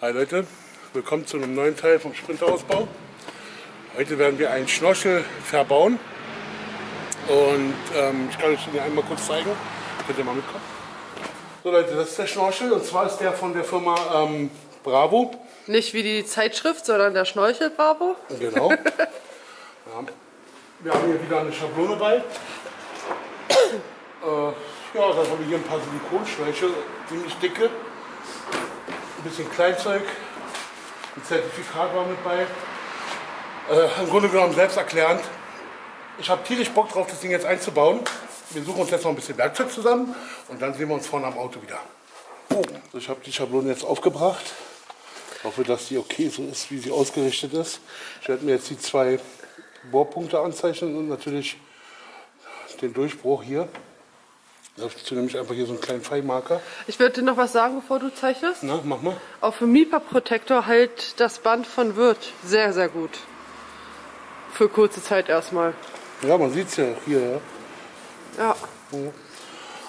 Hi Leute, willkommen zu einem neuen Teil vom Sprinterausbau. Heute werden wir einen Schnorchel verbauen und ich kann euch den einmal kurz zeigen. Könnt ihr mal mitkommen? So Leute, das ist der Schnorchel und zwar ist der von der Firma Bravo. Nicht wie die Zeitschrift, sondern der Schnorchel Bravo. Genau. Ja. Wir haben hier wieder eine Schablone bei. Ja, dann haben wir hier ein paar Silikonschläuche, ziemlich dicke. Ein bisschen Kleinzeug, ein Zertifikat war mit bei. Im Grunde genommen selbsterklärend. Ich habe tierisch Bock drauf, das Ding jetzt einzubauen. Wir suchen uns jetzt noch ein bisschen Werkzeug zusammen und dann sehen wir uns vorne am Auto wieder. Oh. So, ich habe die Schablone jetzt aufgebracht. Ich hoffe, dass die okay so ist, wie sie ausgerichtet ist. Ich werde mir jetzt die zwei Bohrpunkte anzeichnen und natürlich den Durchbruch hier. Dazu nehme ich einfach hier so einen kleinen Freimarker. Ich würde dir noch was sagen, bevor du zeichnest. Na, mach mal. Auf dem Mipa Protector hält das Band von Wirth sehr, sehr gut. Für kurze Zeit erstmal. Ja, man sieht es ja hier. Ja. Ja.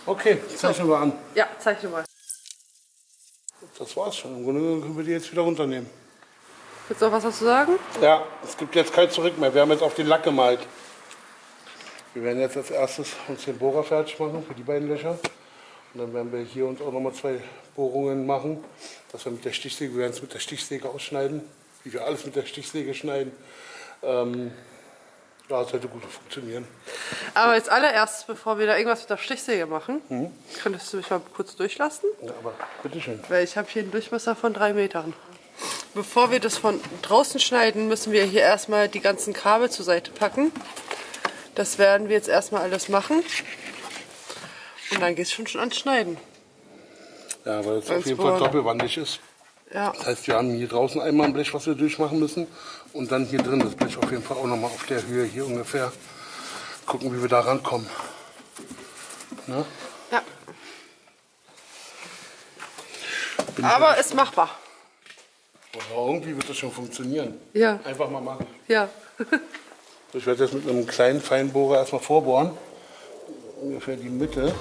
Okay, zeichnen wir an. Ja, zeichne mal. Das war's schon. Im Grunde können wir die jetzt wieder runternehmen. Willst du noch was dazu sagen? Ja, es gibt jetzt kein Zurück mehr. Wir haben jetzt auf den Lack gemalt. Wir werden jetzt als erstes uns den Bohrer fertig machen für die beiden Löcher. Und dann werden wir hier uns auch nochmal zwei Bohrungen machen. Dass wir mit der Stichsäge, wir werden es mit der Stichsäge ausschneiden, wie wir alles mit der Stichsäge schneiden. Ja, das sollte gut funktionieren. Aber als allererstes, bevor wir da irgendwas mit der Stichsäge machen, könntest du mich mal kurz durchlassen? Ja, aber bitteschön. Weil ich habe hier einen Durchmesser von 3 Metern. Bevor wir das von draußen schneiden, müssen wir hier erstmal die ganzen Kabel zur Seite packen. Das werden wir jetzt erstmal alles machen und dann geht es schon ans Schneiden. Ja, weil es auf jeden Fall doppelwandig ist. Ja. Das heißt, wir haben hier draußen einmal ein Blech, was wir durchmachen müssen und dann hier drin das Blech auf jeden Fall auch nochmal auf der Höhe hier ungefähr. Gucken, wie wir da rankommen. Ne? Ja. Aber ist machbar. Oder irgendwie wird das schon funktionieren. Ja. Einfach mal machen. Ja. Ich werde jetzt mit einem kleinen Feinbohrer erstmal vorbohren, ungefähr die Mitte.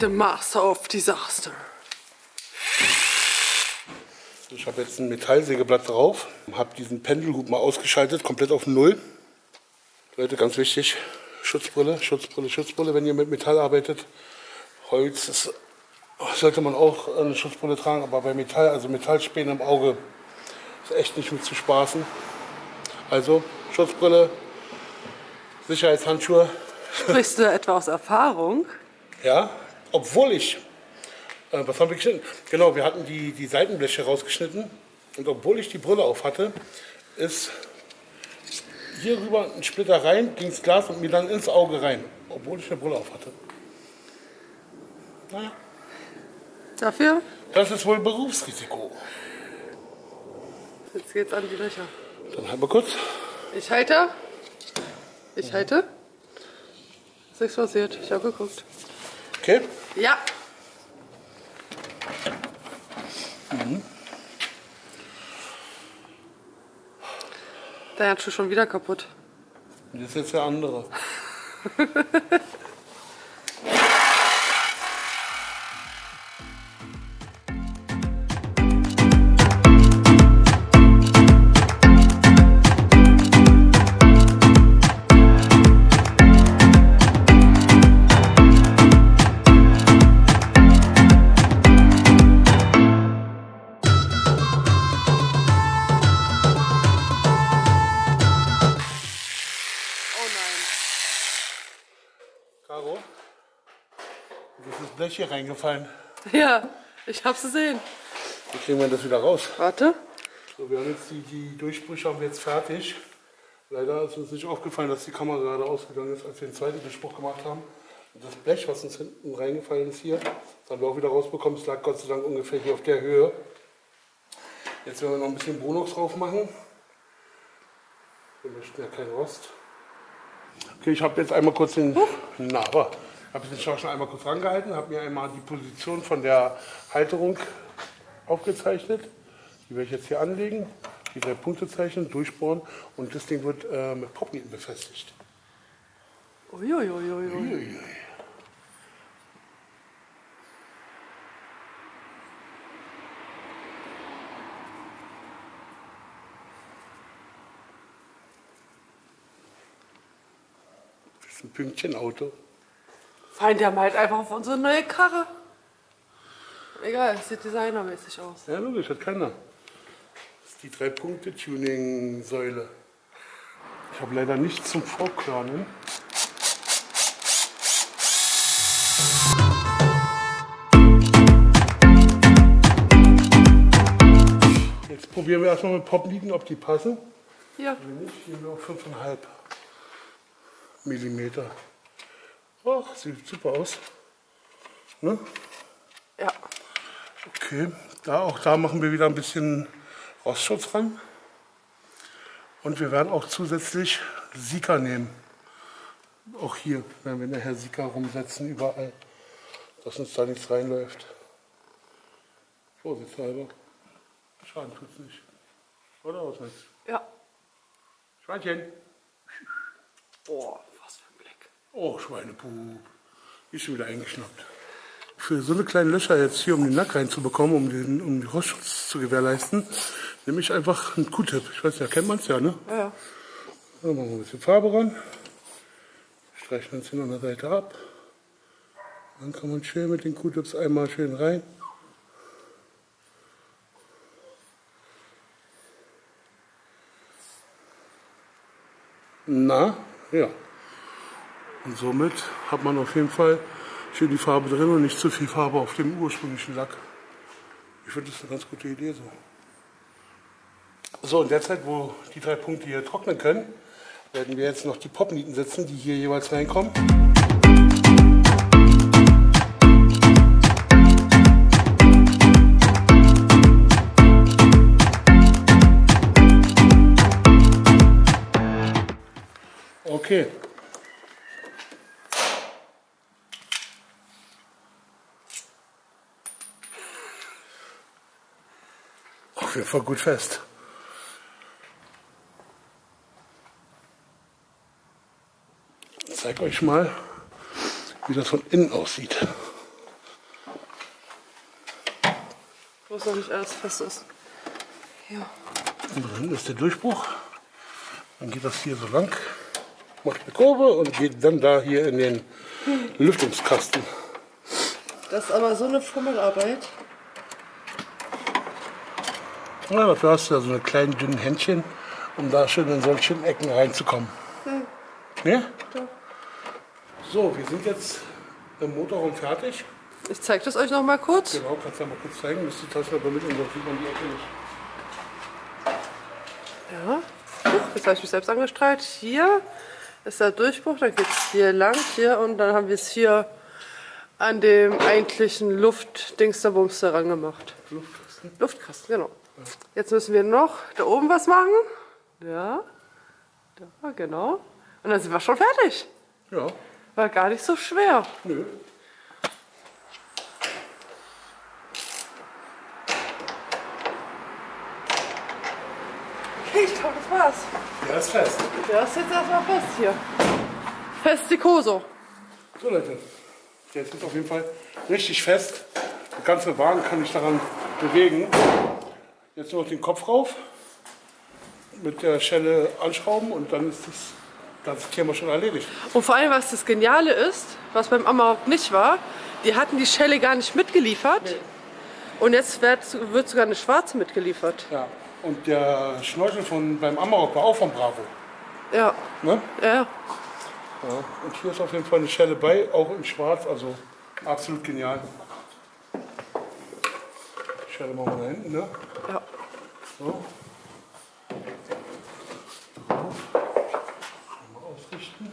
The Master of Disaster. Ich habe jetzt ein Metallsägeblatt drauf, habe diesen Pendelhub mal ausgeschaltet, komplett auf 0. Leute, ganz wichtig. Schutzbrille, Schutzbrille, Schutzbrille, wenn ihr mit Metall arbeitet. Holz ist, sollte man auch eine Schutzbrille tragen, aber bei Metall, also Metallspäne im Auge, ist echt nicht mit zu spaßen. Also Schutzbrille, Sicherheitshandschuhe. Sprichst du etwa aus Erfahrung? Ja, obwohl ich, was haben wir geschnitten? Genau, wir hatten die Seitenbleche rausgeschnitten und obwohl ich die Brille auf hatte, ist hier rüber ein Splitter rein, ging ins Glas und mir dann ins Auge rein, obwohl ich eine Brille auf hatte. Naja. Dafür? Das ist wohl Berufsrisiko. Jetzt geht's an die Löcher. Dann halten wir kurz. Ich halte. Ich halte. Ist nichts passiert. Ich habe geguckt. Okay? Ja. Mhm. Der Handschuh schon wieder kaputt. Das ist jetzt der andere. Caro, das ist das Blech hier reingefallen. Ja, ich hab's gesehen. Wie kriegen wir das wieder raus? Warte. So, wir haben jetzt die Durchbrüche haben wir jetzt fertig. Leider ist uns nicht aufgefallen, dass die Kamera gerade ausgegangen ist, als wir den zweiten Durchbruch gemacht haben. Und das Blech, was uns hinten reingefallen ist hier, das haben wir auch wieder rausbekommen. Es lag Gott sei Dank ungefähr hier auf der Höhe. Jetzt werden wir noch ein bisschen Bonox drauf machen. Wir möchten ja keinen Rost. Okay, ich habe jetzt einmal kurz den Schnorchel einmal kurz rangehalten, habe mir einmal die Position von der Halterung aufgezeichnet. Die werde ich jetzt hier anlegen. die drei Punktezeichen durchbohren und das Ding wird mit Popnieten befestigt. Uiuiuiui. Uiuiui. Das ist ein Pünktchen-Auto. Fein, die haben halt einfach auf unsere neue Karre. Egal, es sieht designermäßig aus. Ja, logisch, hat keiner. Das ist die 3-Punkte-Tuning-Säule. Ich habe leider nichts zum Vorkörnen. Jetzt probieren wir erstmal mit Popnieten, ob die passen. Ja. Wenn nicht, hier nur 5,5 Millimeter. Oh, sieht super aus. Ne? Ja. Okay, da, auch da machen wir wieder ein bisschen Rostschutz ran. Und wir werden auch zusätzlich Sika nehmen. Auch hier werden wir nachher Sika rumsetzen, überall, dass uns da nichts reinläuft. Vorsichtshalber. Schaden tut's nicht. Oder was heißt? Ja. Schweinchen. Boah, was für ein Blick. Oh, Schweinepup. Ist schon wieder eingeschnappt. Für so eine kleine Löcher jetzt hier, um den Lack reinzubekommen, um den Rostschutz zu gewährleisten, nehme ich einfach einen Q-Tip. Ich weiß nicht, kennt man es ja, ne? Ja, ja. Dann machen wir ein bisschen Farbe ran, streichen uns hier an der Seite ab. Dann kann man schön mit den Q-Tips einmal schön rein. Na, ja. Und somit hat man auf jeden Fall schön die Farbe drin und nicht zu viel Farbe auf dem ursprünglichen Lack. Ich finde, das ist eine ganz gute Idee so. So, in der Zeit, wo die drei Punkte hier trocknen können, werden wir jetzt noch die Popnieten setzen, die hier jeweils reinkommen. Okay. Auf jeden Fall gut fest. Ich zeige euch mal, wie das von innen aussieht. Wo es noch nicht alles fest ist. Ja. Und dann ist der Durchbruch. Dann geht das hier so lang, macht eine Kurve und geht dann da hier in den Lüftungskasten. Das ist aber so eine Fummelarbeit. Ja, dafür hast du ja so eine kleinen dünnen Händchen, um da schön in solchen Ecken reinzukommen. Ja. Ja? Ja. So, wir sind jetzt im Motorraum fertig. Ich zeig das euch noch mal kurz. Genau, kannst du ja mal kurz zeigen. Müsst ihr das mal mit und sonst sieht man die Ecke nicht. Ja, jetzt habe ich mich selbst angestrahlt. Hier ist der Durchbruch, dann geht es hier lang, hier und dann haben wir es hier an dem eigentlichen Luftdingsterbums daran gemacht. Luftkasten? Luftkasten, genau. Jetzt müssen wir noch da oben was machen. Ja, da, genau. Und dann sind wir schon fertig. Ja. War gar nicht so schwer. Nö. Okay, ich glaube, das war's. Der ist fest. Der ist jetzt erstmal fest hier. Festikoso. So, Leute. Der ist jetzt auf jeden Fall richtig fest. Der ganze Wagen kann ich daran bewegen. Jetzt noch den Kopf rauf, mit der Schelle anschrauben und dann ist das ganze Thema schon erledigt. Und vor allem, was das Geniale ist, was beim Amarok nicht war, die hatten die Schelle gar nicht mitgeliefert. Nee. Und jetzt wird sogar eine schwarze mitgeliefert. Ja, und der Schnorchel beim Amarok war auch von Bravo. Ja. Ne? Ja. Ja. Und hier ist auf jeden Fall eine Schelle bei, auch in schwarz, also absolut genial. Schelle machen wir da hinten, ne? Ja. So. Drauf. Mal ausrichten.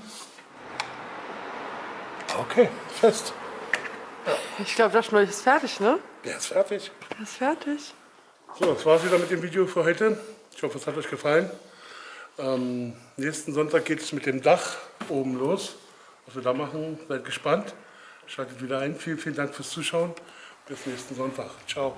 Okay, fest. Ja. Ich glaube, das Schnorchel ist fertig, ne? Der ist fertig. Der ist fertig. So, das war's wieder mit dem Video für heute. Ich hoffe, es hat euch gefallen. Nächsten Sonntag geht es mit dem Dach oben los. Was wir da machen, seid gespannt. Schaltet wieder ein. Vielen, vielen Dank fürs Zuschauen. Bis nächsten Sonntag. Ciao.